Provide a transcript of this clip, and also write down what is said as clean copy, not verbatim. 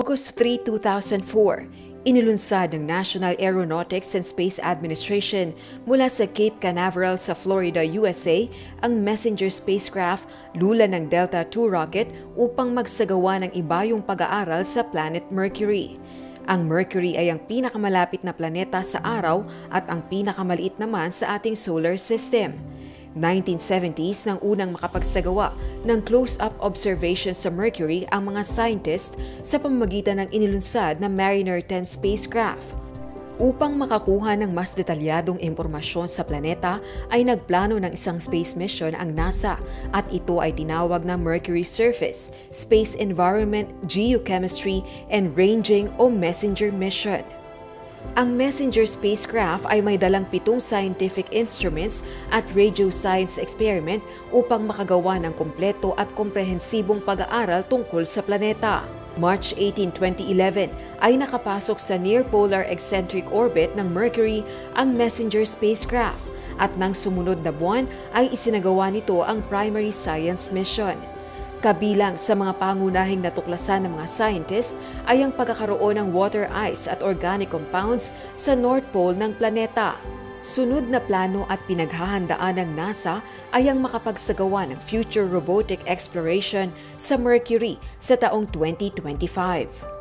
August 3, 2004, inilunsad ng National Aeronautics and Space Administration mula sa Cape Canaveral sa Florida, USA ang Messenger spacecraft lula ng Delta II rocket upang magsagawa ng ibayong pag-aaral sa planet Mercury. Ang Mercury ay ang pinakamalapit na planeta sa araw at ang pinakamaliit naman sa ating solar system. 1970s nang unang makapagsagawa ng close-up observation sa Mercury ang mga scientist sa pamamagitan ng inilunsad na Mariner 10 spacecraft. Upang makakuha ng mas detalyadong impormasyon sa planeta ay nagplano ng isang space mission ang NASA at ito ay tinawag na Mercury Surface, Space Environment, Geochemistry, and Ranging o Messenger mission. Ang Messenger spacecraft ay may dalang 7 scientific instruments at radio science experiment upang makagawa ng kompleto at komprehensibong pag-aaral tungkol sa planeta. March 18, 2011 ay nakapasok sa near-polar eccentric orbit ng Mercury ang Messenger spacecraft at nang sumunod na buwan ay isinagawa nito ang primary science mission. Kabilang sa mga pangunahing natuklasan ng mga scientist ay ang pagkakaroon ng water ice at organic compounds sa North Pole ng planeta. Sunod na plano at pinaghahandaan ng NASA ay ang makapagsagawa ng future robotic exploration sa Mercury sa taong 2025.